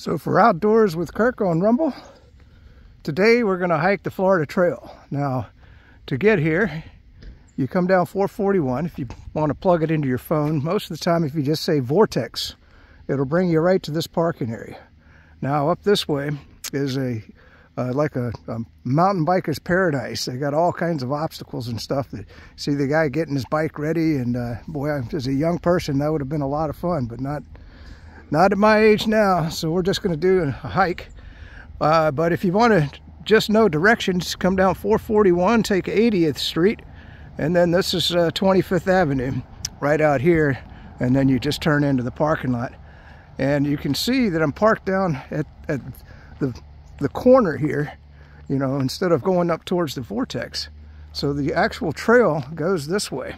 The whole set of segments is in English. So for Outdoors with Kirk on Rumble, today we're gonna hike the Florida Trail. Now, to get here, you come down 441. If you wanna plug it into your phone, most of the time if you just say Vortex, it'll bring you right to this parking area. Now up this way is like a mountain biker's paradise. They got all kinds of obstacles and stuff. That see the guy getting his bike ready, and boy, as a young person, that would have been a lot of fun, but not at my age now. So we're just going to do a hike. But if you want to just know directions, come down 441, take 80th Street, and then this is 25th Avenue right out here, and then you just turn into the parking lot. And you can see that I'm parked down at the corner here, you know, instead of going up towards the Vortex. So the actual trail goes this way.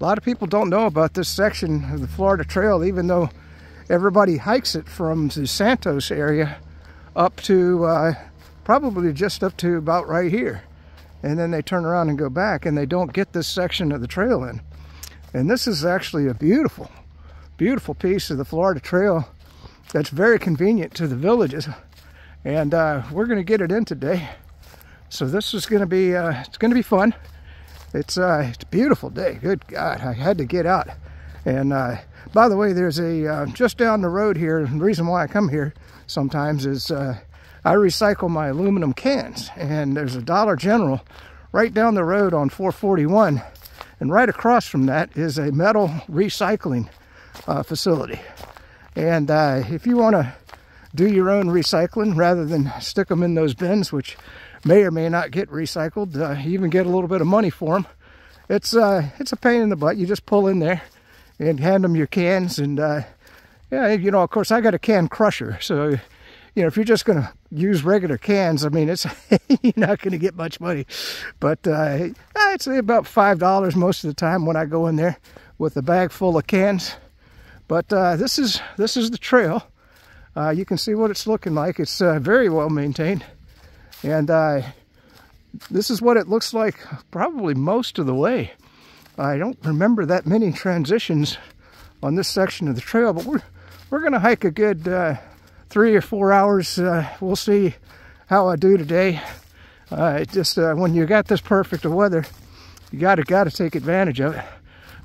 A lot of people don't know about this section of the Florida Trail, even though everybody hikes it from the Santos area up to probably just up to about right here. And then they turn around and go back, and they don't get this section of the trail in. And this is actually a beautiful, beautiful piece of the Florida Trail that's very convenient to the villages. And we're going to get it in today. So this is going to be, it's going to be fun. It's a beautiful day. Good God, I had to get out. And by the way, there's a, just down the road here, the reason why I come here sometimes is I recycle my aluminum cans. And there's a Dollar General right down the road on 441. And right across from that is a metal recycling facility. And if you want to do your own recycling rather than stick them in those bins, which may or may not get recycled. You even get a little bit of money for them. It's a pain in the butt. You just pull in there and hand them your cans. And yeah, you know, of course I got a can crusher. So, you know, if you're just going to use regular cans, I mean, it's you're not going to get much money. But I'd say about $5 most of the time when I go in there with a bag full of cans. But this is the trail. You can see what it's looking like. It's very well maintained. And this is what it looks like probably most of the way. I don't remember that many transitions on this section of the trail, but we're going to hike a good 3 or 4 hours. We'll see how I do today. When you got this perfect of weather, you got to take advantage of it.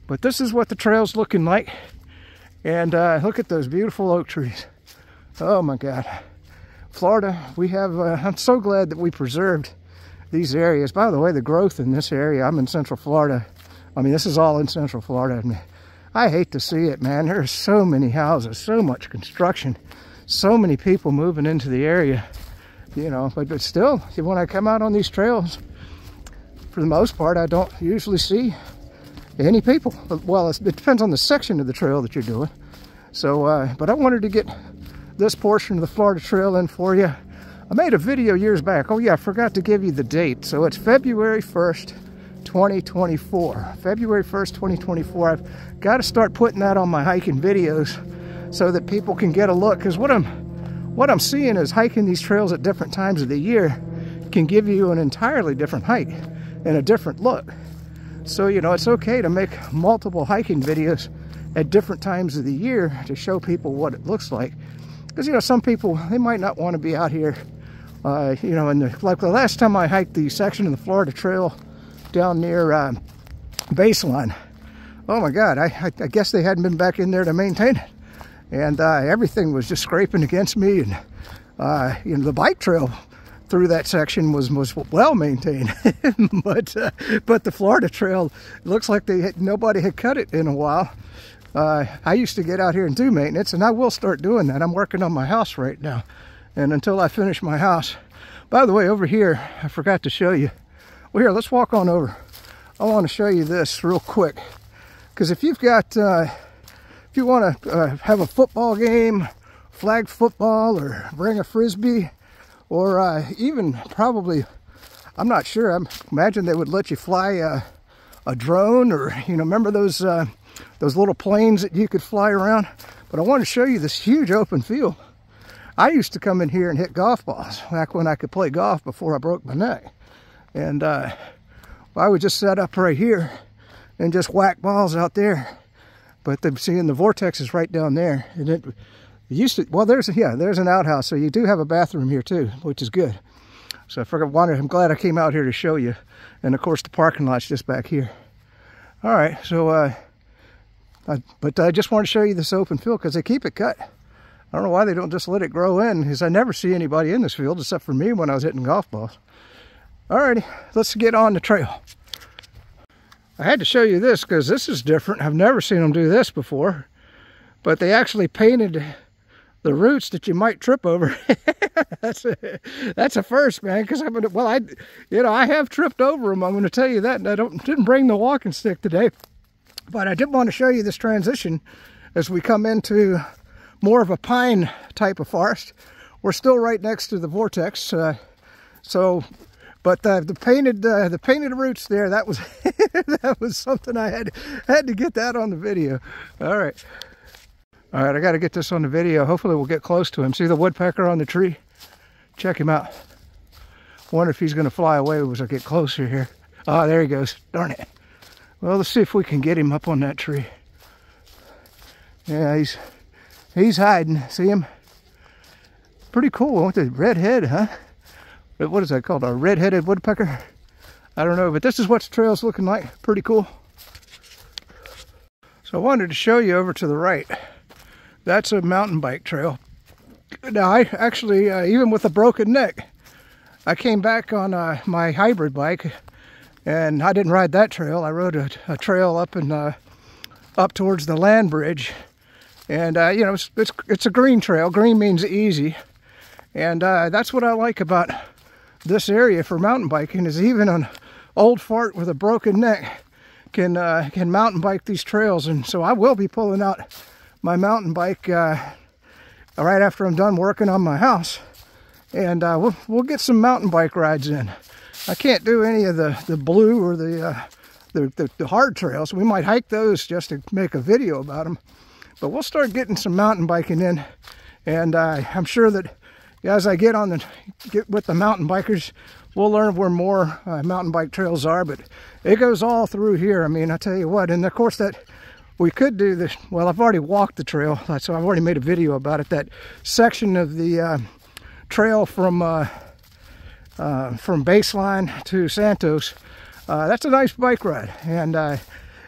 But this is what the trail's looking like. And look at those beautiful oak trees. Oh my God, Florida, we have, I'm so glad that we preserved these areas. By the way, the growth in this area, I'm in Central Florida. I mean, this is all in Central Florida. I mean, I hate to see it, man. There are so many houses, so much construction, so many people moving into the area, you know, but still, when I come out on these trails, for the most part, I don't usually see any people. Well, it depends on the section of the trail that you're doing. So, but I wanted to get this portion of the Florida Trail in for you. I made a video years back. Oh yeah, I forgot to give you the date. So it's February 1st, 2024. February 1st, 2024. I've got to start putting that on my hiking videos so that people can get a look. Because what I'm seeing is hiking these trails at different times of the year can give you an entirely different hike and a different look. So, you know, it's okay to make multiple hiking videos at different times of the year to show people what it looks like. Because, you know, some people, they might not want to be out here, you know, and like the last time I hiked the section of the Florida Trail down near Baseline. Oh, my God, I guess they hadn't been back in there to maintain it. And everything was just scraping against me. And, you know, the bike trail through that section was well maintained. but the Florida Trail, it looks like nobody had cut it in a while. I used to get out here and do maintenance, and I will start doing that. I'm working on my house right now, and until I finish my house. By the way, over here, I forgot to show you. Well, here, let's walk on over. I want to show you this real quick, because if you've got, if you want to have a football game, flag football, or bring a frisbee, or even probably, I'm not sure, I imagine they would let you fly a drone, or, you know, remember those little planes that you could fly around. But I want to show you this huge open field. I used to come in here and hit golf balls back when I could play golf before I broke my neck. And I would just set up right here and just whack balls out there. But seeing the Vortex is right down there, and it, It used to, well, there's an outhouse, so you do have a bathroom here too, which is good. So I forgot, I'm glad I came out here to show you. And of course the parking lot's just back here. All right, so but I just want to show you this open field because they keep it cut. I don't know why they don't just let it grow in, because I never see anybody in this field except for me when I was hitting golf balls. All righty, let's get on the trail. I had to show you this because this is different. I've never seen them do this before, but they actually painted the roots that you might trip over. that's a first, man, because I have tripped over them. I'm going to tell you that, and I didn't bring the walking stick today, but I did want to show you this transition as we come into more of a pine type of forest. We're still right next to the Vortex, but the painted roots there, that was that was something I had to get that on the video. All right. All right, I got to get this on the video. Hopefully we'll get close to him. See the woodpecker on the tree? Check him out. Wonder if he's going to fly away as I get closer here. Ah, there he goes. Darn it. Well, let's see if we can get him up on that tree. Yeah, he's hiding. See him? Pretty cool with the red head, huh? What is that called? A red-headed woodpecker? I don't know, but this is what the trail's looking like. Pretty cool. So I wanted to show you over to the right. That's a mountain bike trail. Now, I actually, even with a broken neck, I came back on my hybrid bike, and I didn't ride that trail. I rode a trail up towards the Land Bridge, and you know, it's a green trail. Green means easy, and that's what I like about this area for mountain biking is even an old fart with a broken neck can mountain bike these trails, and so I will be pulling out my mountain bike right after I'm done working on my house, and we'll get some mountain bike rides in. I can't do any of the blue or the hard trails. We might hike those just to make a video about them, but we'll start getting some mountain biking in, and I'm sure that as I get with the mountain bikers, we'll learn where more mountain bike trails are. But it goes all through here. I mean, I tell you what, and of course that. We could do this. Well, I've already walked the trail, so I've already made a video about it. That section of the trail from Baseline to Santos, that's a nice bike ride, and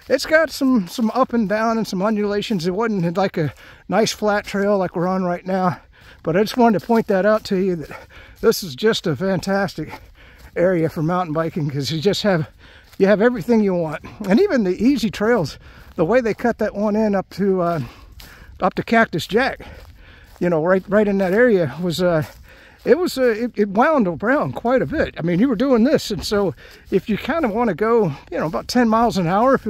it's got some up and down and some undulations. It wasn't like a nice flat trail like we're on right now, but I just wanted to point that out to you, that this is just a fantastic area for mountain biking, because you just have everything you want. And even the easy trails, the way they cut that one in up to Cactus Jack, you know, right in that area was it wound around quite a bit. I mean, you were doing this, and so if you kind of want to go, you know, about 10 miles an hour, if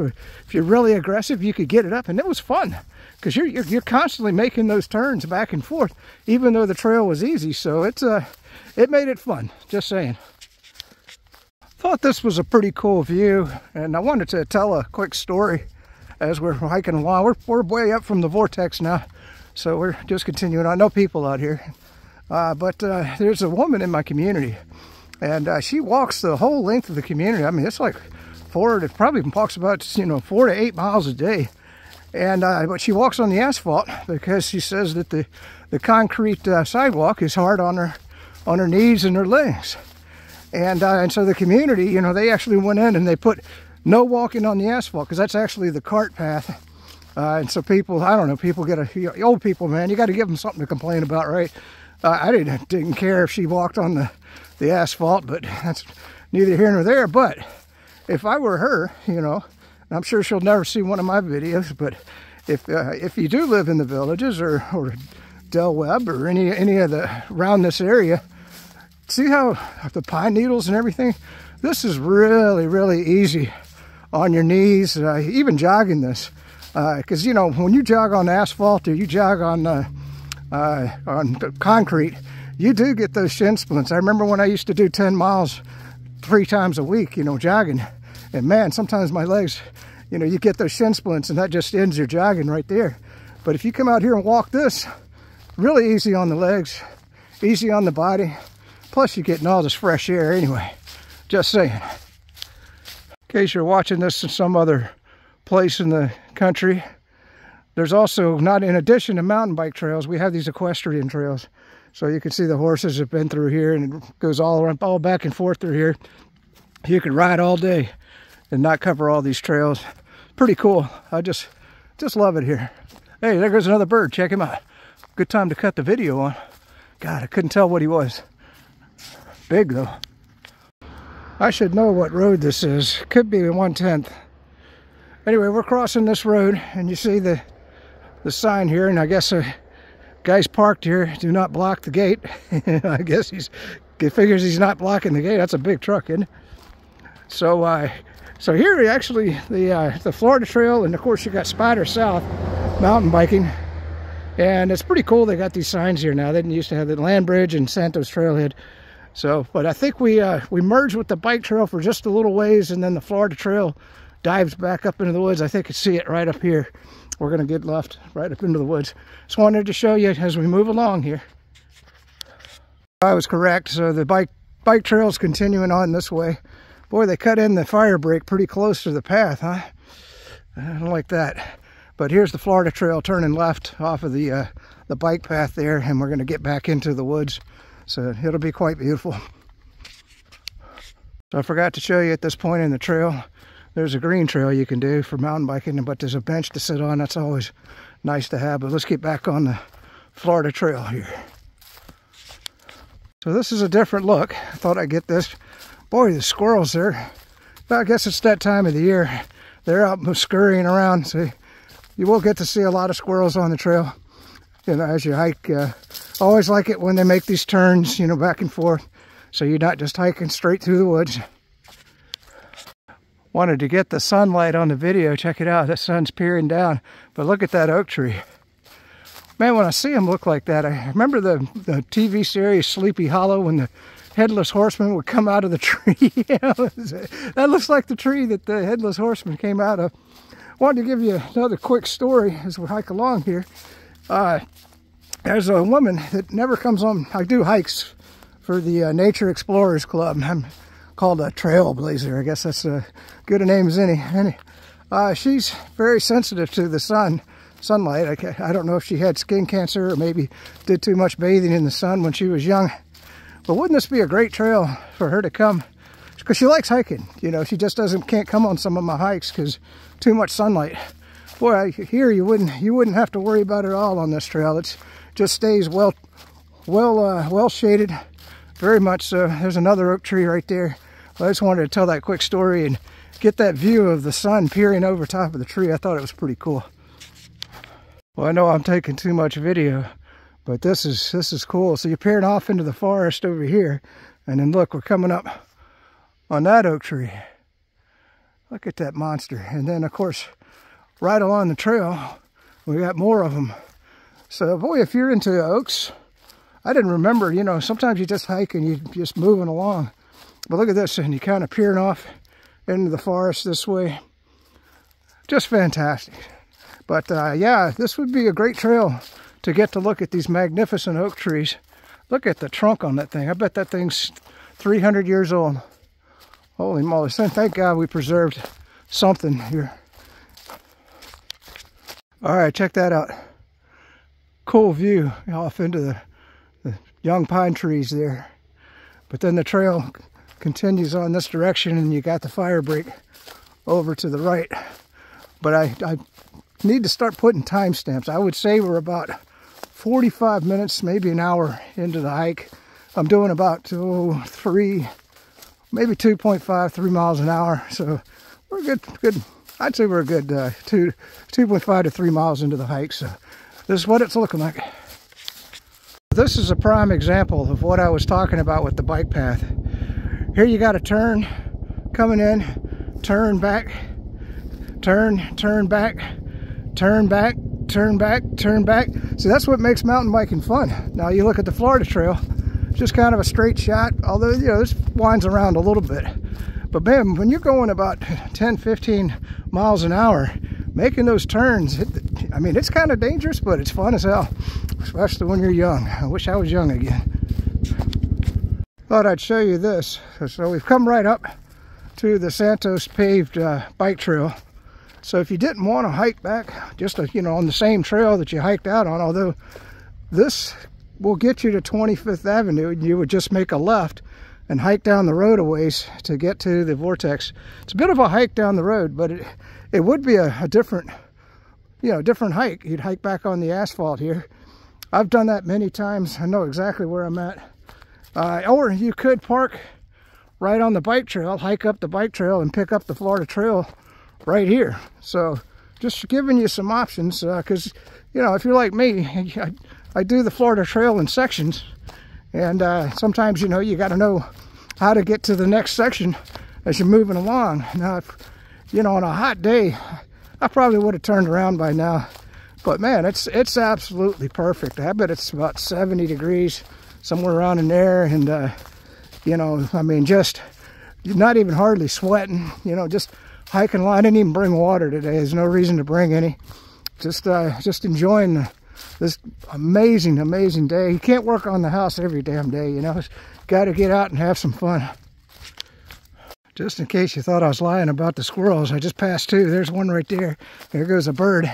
you're really aggressive, you could get it up, and it was fun because you're constantly making those turns back and forth, even though the trail was easy. So it's it made it fun. Just saying. Thought this was a pretty cool view, and I wanted to tell a quick story. As we're hiking along, we're way up from the Vortex now, so we're just continuing. I know people out here, but there's a woman in my community, and she walks the whole length of the community. I mean, it's like probably walks about, you know, 4 to 8 miles a day, and but she walks on the asphalt because she says that the concrete sidewalk is hard on her knees and her legs, and so the community, you know, they actually went in and they put no walking on the asphalt, because that's actually the cart path, and so people, I don't know, people get old people, man, you got to give them something to complain about, right? I didn't care if she walked on the asphalt, but that's neither here nor there. But if I were her, you know, and I'm sure she'll never see one of my videos, but if you do live in the villages or Del Webb or any of the around this area, see how the pine needles and everything. This is really, really easy on your knees, even jogging this, because you know, when you jog on asphalt or you jog on concrete, you do get those shin splints. I remember when I used to do 10 miles 3 times a week, you know, jogging, and man, sometimes my legs, you know, you get those shin splints, and that just ends your jogging right there. But if you come out here and walk this, really easy on the legs, easy on the body, plus you're getting all this fresh air anyway. Just saying. In case you're watching this in some other place in the country, There's also, not in addition to mountain bike trails, we have these equestrian trails. So you can see the horses have been through here, and it goes all around, all back and forth through here. You could ride all day and not cover all these trails. Pretty cool. I just love it here. Hey, there goes another bird. Check him out. Good time to cut the video on. God, I couldn't tell what he was. Big though. I should know what road this is. Could be 1/10. Anyway, we're crossing this road, and you see the sign here, and I guess a guy's parked here. Do not block the gate. I guess he figures he's not blocking the gate. That's a big truck, isn't it? So so here actually the Florida Trail, and of course you got Spider South mountain biking, and it's pretty cool. They got these signs here now. They didn't used to have the Land Bridge and Santos trailhead. So, but I think we merged with the bike trail for just a little ways, and then the Florida Trail dives back up into the woods. I think you see it right up here. We're gonna get left right up into the woods. Just wanted to show you as we move along here. I was correct, so the bike trail's continuing on this way. Boy, they cut in the fire break pretty close to the path, huh? I don't like that. But here's the Florida Trail turning left off of the bike path there, and we're gonna get back into the woods. So it'll be quite beautiful. So I forgot to show you at this point in the trail, there's a green trail you can do for mountain biking, but there's a bench to sit on. That's always nice to have, but let's get back on the Florida Trail here. So this is a different look. I thought I'd get this. Boy, the squirrels there. Well, I guess it's that time of the year. They're out scurrying around. So you will get to see a lot of squirrels on the trail, you know, as you hike. Always like it when they make these turns, you know, back and forth, so you're not just hiking straight through the woods. Wanted to get the sunlight on the video. Check it out. The sun's peering down, but look at that oak tree. Man, when I see them look like that, I remember the TV series Sleepy Hollow, when the headless horseman would come out of the tree. That looks like the tree that the headless horseman came out of. Wanted to give you another quick story as we hike along here. There's a woman that never comes on. I do hikes for the Nature Explorers Club. I'm called a trailblazer. I guess that's as good a name as any. She's very sensitive to the sunlight. I don't know if she had skin cancer or maybe did too much bathing in the sun when she was young. But wouldn't this be a great trail for her to come? Because she likes hiking. You know, she just can't come on some of my hikes because too much sunlight. Boy, here you wouldn't have to worry about it at all on this trail. It's just stays well shaded, very much so. There's another oak tree right there. I just wanted to tell that quick story and get that view of the sun peering over top of the tree. I thought it was pretty cool. Well, I know I'm taking too much video, but this is cool. So you're peering off into the forest over here, and then look, we're coming up on that oak tree. Look at that monster. And then of course, right along the trail, we got more of them. So boy, if you're into oaks, I didn't remember, you know, sometimes you just hike and you're just moving along. But look at this, and you kind of peering off into the forest this way. Just fantastic. But yeah, this would be a great trail to get to look at these magnificent oak trees. Look at the trunk on that thing. I bet that thing's 300 years old. Holy moly, thank God we preserved something here. All right, check that out. Cool view off into the young pine trees there. But then the trail continues on this direction, and you got the fire break over to the right. But I need to start putting timestamps. I would say we're about 45 minutes, maybe an hour into the hike. I'm doing about 2.5, 3 miles an hour. So we're good. I'd say we're a good 2.5 to 3 miles into the hike, so this is what it's looking like. This is a prime example of what I was talking about with the bike path. Here you got a turn, coming in, turn back, turn, turn back, turn back, turn back, turn back. See, that's what makes mountain biking fun. Now you look at the Florida Trail, just kind of a straight shot, although, you know, this winds around a little bit. But man, when you're going about 10, 15 miles an hour, making those turns, I mean, it's kind of dangerous, but it's fun as hell, especially when you're young. I wish I was young again. Thought I'd show you this. So we've come right up to the Santos paved bike trail. So if you didn't want to hike back, just on the same trail that you hiked out on, although this will get you to 25th Avenue, you would just make a left and hike down the road a ways to get to the Vortex. It's a bit of a hike down the road, but it would be a different, different hike. You'd hike back on the asphalt here. I've done that many times. I know exactly where I'm at. Or you could park right on the bike trail, hike up the bike trail, and pick up the Florida Trail right here. So just giving you some options, because if you're like me, I do the Florida Trail in sections, and sometimes you got to know how to get to the next section as you're moving along. Now if, on a hot day, I probably would have turned around by now, but man, it's absolutely perfect. I bet it's about 70 degrees somewhere around in there, and I mean, just not even hardly sweating, just hiking along. I didn't even bring water today. There's no reason to bring any. Just enjoying this amazing, amazing day. You can't work on the house every damn day, Got to get out and have some fun. Just in case you thought I was lying about the squirrels, I just passed two. There's one right there. There goes a bird.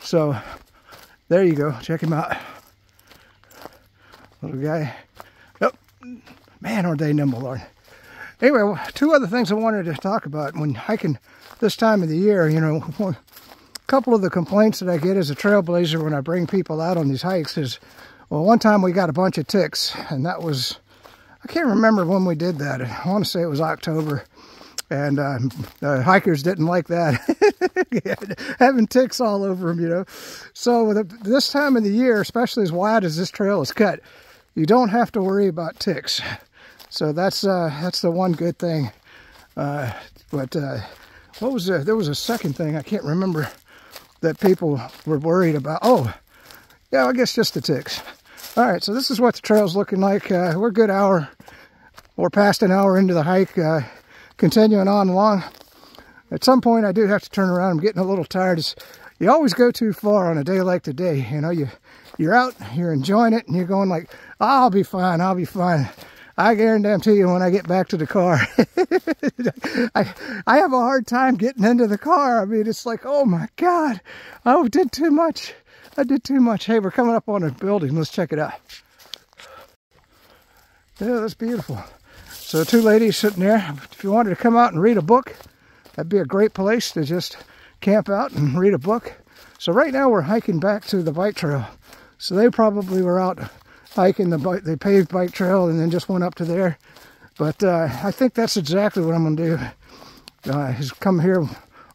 So, there you go. Check him out. Little guy. Nope. Man, are they nimble, Lord. Anyway, two other things I wanted to talk about when hiking this time of the year. A couple of the complaints that I get as a trailblazer when I bring people out on these hikes is, well, one time we got a bunch of ticks, and that was, I can't remember when we did that. I want to say it was October, and the hikers didn't like that, having ticks all over them, So this time of the year, especially as wide as this trail is cut, you don't have to worry about ticks. So that's the one good thing. But what was the, there was a second thing I can't remember that people were worried about. Oh, yeah, I guess just the ticks. All right, so this is what the trail's looking like. We're a good hour or past an hour into the hike, continuing on along. At some point, I do have to turn around. I'm getting a little tired. You always go too far on a day like today. You're out, you're enjoying it, and you're going like, I'll be fine, I'll be fine. I guarantee you, when I get back to the car, I have a hard time getting into the car. I mean, it's like, oh my God, I did too much. I did too much. Hey, we're coming up on a building. Let's check it out. Yeah, that's beautiful. So two ladies sitting there. If you wanted to come out and read a book, that'd be a great place to just camp out and read a book. So right now we're hiking back to the bike trail. So they probably were out hiking the paved bike trail and then just went up to there. But I think that's exactly what I'm going to do, is come here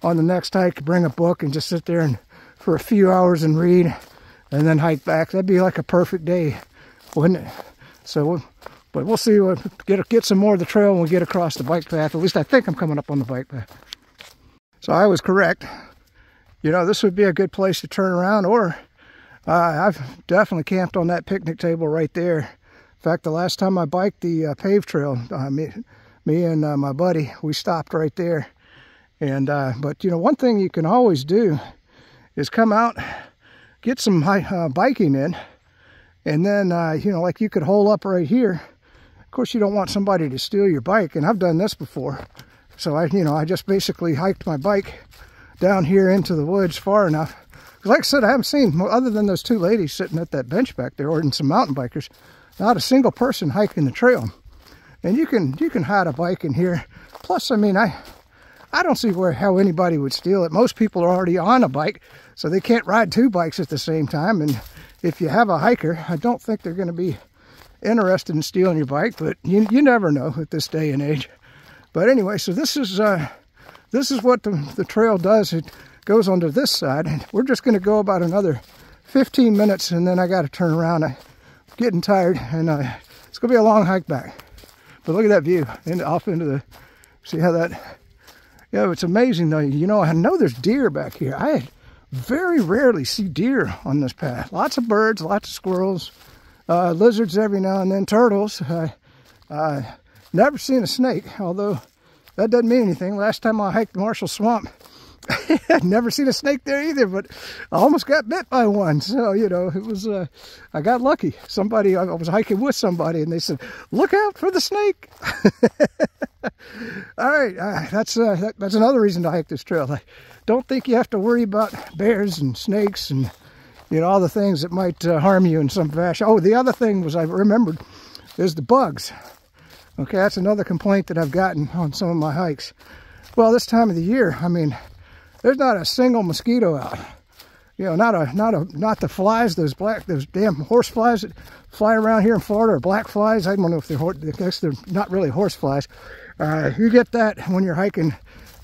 on the next hike, bring a book, and just sit there and for a few hours and read, and then hike back. That'd be like a perfect day, wouldn't it? So, but we'll see. We'll get some more of the trail when we get across the bike path. At least I think I'm coming up on the bike path. So I was correct. This would be a good place to turn around, or I've definitely camped on that picnic table right there. In fact, the last time I biked the paved trail, me and my buddy, we stopped right there. And but one thing you can always do is come out, get some biking in, and then like you could hole up right here. Of course, you don't want somebody to steal your bike, and I've done this before. So I just basically hiked my bike down here into the woods far enough. Like I said, I haven't seen, other than those two ladies sitting at that bench back there, or in some mountain bikers, not a single person hiking the trail. And you can hide a bike in here. Plus, I mean, I don't see how anybody would steal it. Most people are already on a bike, so they can't ride two bikes at the same time. And if you have a hiker, I don't think they're going to be interested in stealing your bike. But you never know at this day and age. But anyway, so this is what the trail does. It goes onto this side, and we're just going to go about another 15 minutes, and then I got to turn around. I'm getting tired, and it's going to be a long hike back. But look at that view, and off into the, see how that, yeah, it's amazing though. I know there's deer back here. I very rarely see deer on this path. Lots of birds, lots of squirrels, lizards every now and then, turtles. Never seen a snake, although that doesn't mean anything. Last time I hiked Marshall Swamp, I'd never seen a snake there either, but I almost got bit by one. So, it was, I got lucky. I was hiking with somebody, and they said, look out for the snake. All right, that's another reason to hike this trail. I don't think you have to worry about bears and snakes and, you know, all the things that might harm you in some fashion. Oh, the other thing was, I remembered, is the bugs. Okay, that's another complaint that I've gotten on some of my hikes. Well, this time of the year, I mean, there's not a single mosquito out. You know, not the flies, those damn horse flies that fly around here in Florida, or black flies. I don't know if they're not really horse flies. You get that when you're hiking,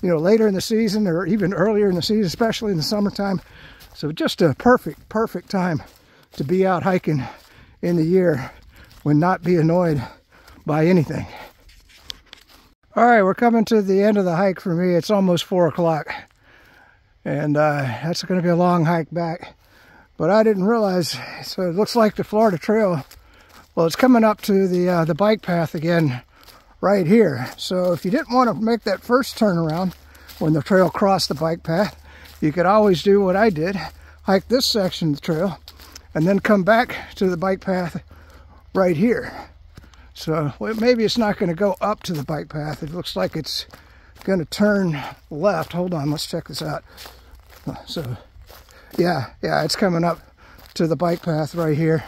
you know, later in the season or even earlier in the season, especially in the summertime. So just a perfect, perfect time to be out hiking in the year when not be annoyed by anything. All right, we're coming to the end of the hike for me. It's almost 4 o'clock. And that's going to be a long hike back. But I didn't realize, so it looks like the Florida Trail, well, it's coming up to the bike path again right here. So if you didn't want to make that first turnaround when the trail crossed the bike path, you could always do what I did, hike this section of the trail, and then come back to the bike path right here. So well, maybe it's not going to go up to the bike path. It looks like it's going to turn left. Hold on, let's check this out. So yeah, it's coming up to the bike path right here.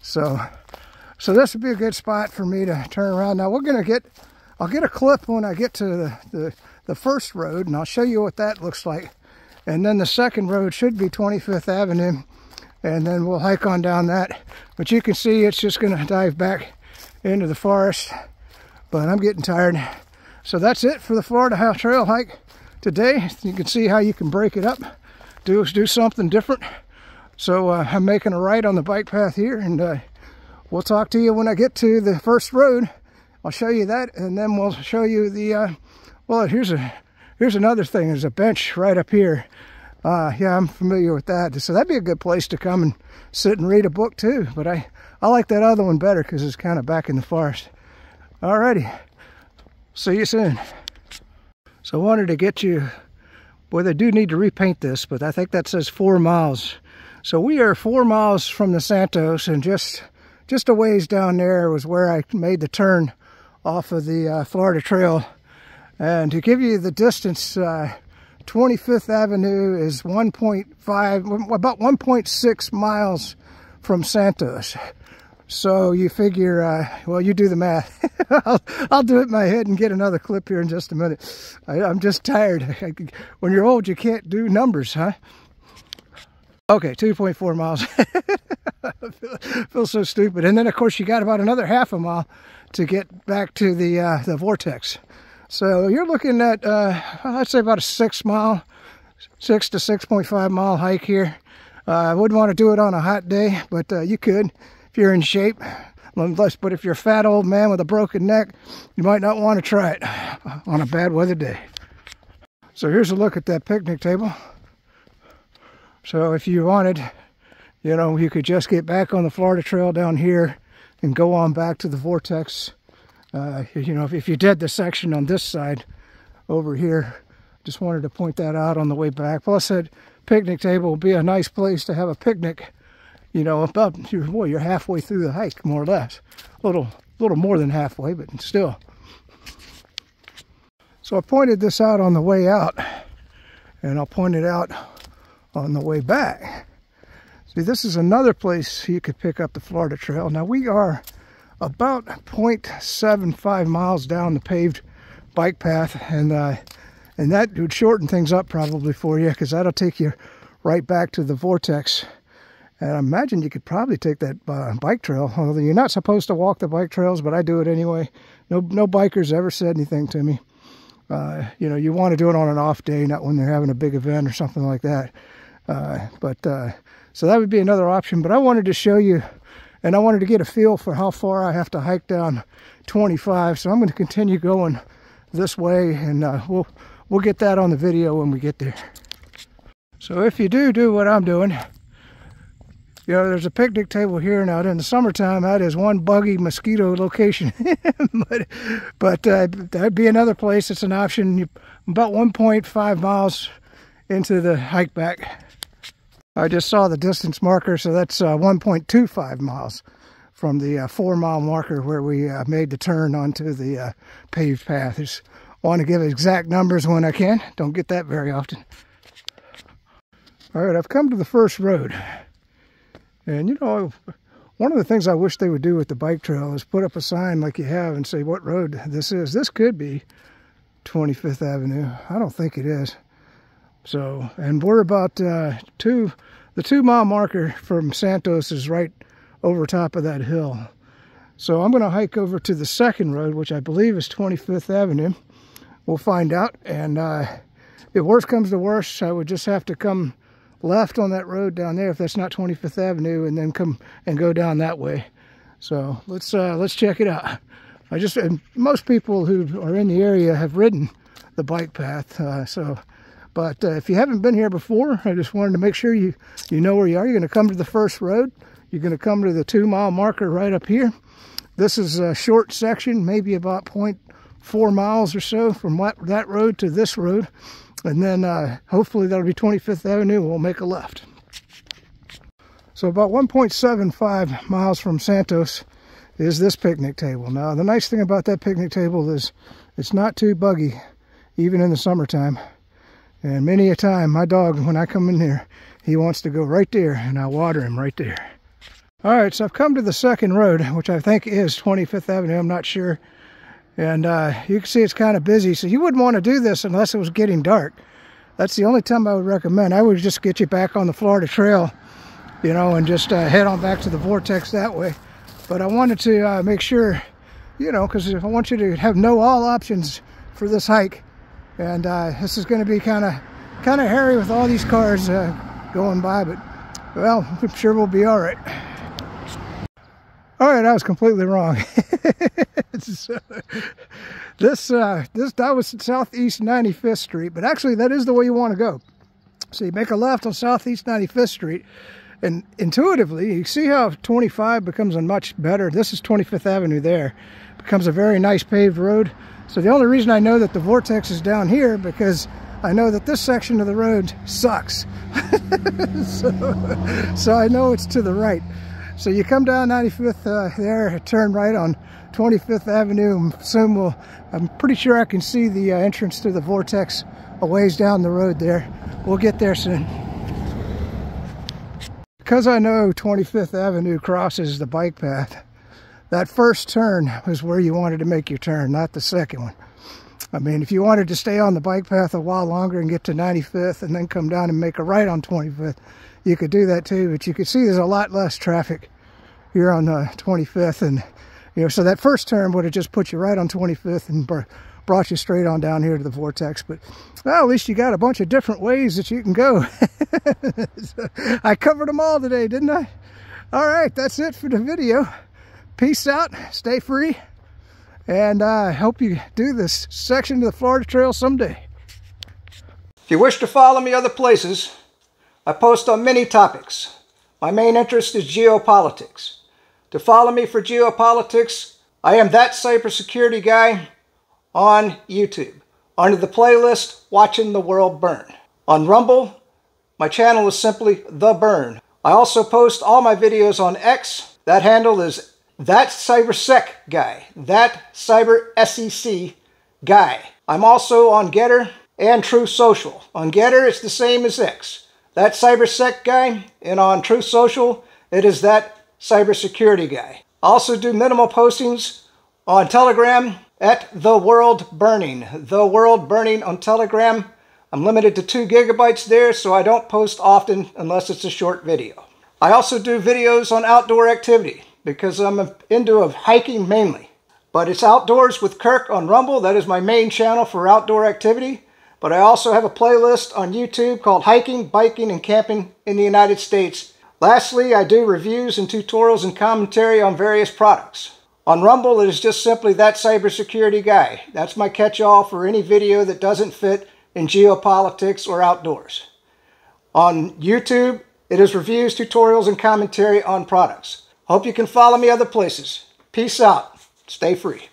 So this would be a good spot for me to turn around. Now I'll get a clip when I get to the first road, and I'll show you what that looks like. And then the second road should be 25th Avenue, and then we'll hike on down that. But you can see it's just going to dive back into the forest, but I'm getting tired. So that's it for the Florida Trail hike today. You can see how you can break it up, do something different. So I'm making a right on the bike path here, and we'll talk to you when I get to the first road. I'll show you that, and then we'll show you the, well, here's another thing. There's a bench right up here. Yeah, I'm familiar with that. So that'd be a good place to come and sit and read a book too. But I like that other one better because it's kind of back in the forest. Alrighty. See you soon. So I wanted to get you, boy, they do need to repaint this, but I think that says 4 miles. So we are 4 miles from the Santos, and just a ways down there was where I made the turn off of the Florida Trail. And to give you the distance, 25th Avenue is about 1.6 miles from Santos. So you figure, well, you do the math. I'll do it in my head and get another clip here in just a minute. I'm just tired. When you're old, you can't do numbers, huh? Okay, 2.4 miles. I feel so stupid. And then, of course, you got about another half a mile to get back to the Vortex. So you're looking at, I'd say about a 6 to 6.5 mile hike here. I wouldn't want to do it on a hot day, but you could. If you're in shape, but if you're a fat old man with a broken neck, you might not want to try it on a bad weather day. So here's a look at that picnic table. So if you wanted, you know, you could just get back on the Florida Trail down here and go on back to the Vortex. You know, if you did the section on this side over here, just wanted to point that out on the way back. Plus that picnic table would be a nice place to have a picnic. You know, you're halfway through the hike, more or less. A little more than halfway, but still. So I pointed this out on the way out, and I'll point it out on the way back. See, this is another place you could pick up the Florida Trail. Now, we are about 0.75 miles down the paved bike path, and that would shorten things up probably for you, because that'll take you right back to the Vortex. And I imagine you could probably take that bike trail, although you're not supposed to walk the bike trails, but I do it anyway. No bikers ever said anything to me. You know, you want to do it on an off day, not when they're having a big event or something like that. So that would be another option. But I wanted to show you, and I wanted to get a feel for how far I have to hike down 25. So I'm going to continue going this way, and we'll get that on the video when we get there. So if you do what I'm doing, you know, there's a picnic table here. Now, in the summertime, that is one buggy mosquito location. but that'd be another place that's an option. About 1.5 miles into the hike back. I just saw the distance marker, so that's 1.25 miles from the 4 mile marker where we made the turn onto the paved path. I just want to give exact numbers when I can. Don't get that very often. All right, I've come to the first road. And you know, one of the things I wish they would do with the bike trail is put up a sign like you have and say what road this is. This could be 25th Avenue. I don't think it is. So, and we're about the 2 mile marker from Santos is right over top of that hill. So I'm going to hike over to the second road, which I believe is 25th Avenue. We'll find out. And if worse comes to worse, I would just have to come left on that road down there if that's not 25th Avenue, and then come and go down that way. So let's check it out. And most people who are in the area have ridden the bike path. But if you haven't been here before, I just wanted to make sure you know where you are. You're going to come to the first road. You're going to come to the 2 mile marker right up here. This is a short section, maybe about 0.4 miles or so from that road to this road. And then hopefully that'll be 25th Avenue. We'll make a left. So about 1.75 miles from Santos is this picnic table. Now, the nice thing about that picnic table is it's not too buggy, even in the summertime. And many a time, my dog, when I come in here, he wants to go right there, and I water him right there. All right, so I've come to the second road, which I think is 25th Avenue. I'm not sure. And you can see it's kind of busy, so you wouldn't want to do this unless it was getting dark. That's the only time I would recommend. I would just get you back on the Florida Trail, you know, and just head on back to the Vortex that way. But I wanted to make sure, you know, because I want you to know all options for this hike. And this is going to be kind of hairy with all these cars going by, but, well, I'm sure we'll be all right. All right, I was completely wrong. That was Southeast 95th Street, but actually that is the way you want to go. So you make a left on Southeast 95th Street, and intuitively, you see how 25 becomes a much better. This is 25th Avenue there. Becomes a very nice paved road. So the only reason I know that the Vortex is down here because I know that this section of the road sucks. so I know it's to the right. So you come down 95th there, turn right on 25th Avenue. I'm pretty sure I can see the entrance to the Vortex a ways down the road there. We'll get there soon. Because I know 25th Avenue crosses the bike path, that first turn was where you wanted to make your turn, not the second one. I mean, if you wanted to stay on the bike path a while longer and get to 95th and then come down and make a right on 25th, you could do that too, but you could see there's a lot less traffic here on 25th, and you know, so that first turn would have just put you right on 25th and brought you straight on down here to the Vortex. But well, at least you got a bunch of different ways that you can go. So, I covered them all today, didn't I? All right, that's it for the video. Peace out, stay free, and I hope you do this section of the Florida Trail someday. If you wish to follow me other places, I post on many topics. My main interest is geopolitics. To follow me for geopolitics, I am ThatCyberSecurityGuy on YouTube, under the playlist Watching the World Burn. On Rumble, my channel is simply The Burn. I also post all my videos on X. That handle is ThatCyberSecGuy, ThatCyberSecGuy. I'm also on Getter and True Social. On Getter, it's the same as X. That CyberSec Guy, and on True Social, it is That Cybersecurity Guy. I also do minimal postings on Telegram at The World Burning. The World Burning on Telegram. I'm limited to 2 gigabytes there, so I don't post often unless it's a short video. I also do videos on outdoor activity because I'm into hiking mainly. But it's Outdoors with Kirk on Rumble. That is my main channel for outdoor activity. But I also have a playlist on YouTube called Hiking, Biking, and Camping in the United States. Lastly, I do reviews and tutorials and commentary on various products. On Rumble, it is just simply That Cybersecurity Guy. That's my catch-all for any video that doesn't fit in geopolitics or outdoors. On YouTube, it is reviews, tutorials, and commentary on products. Hope you can follow me other places. Peace out. Stay free.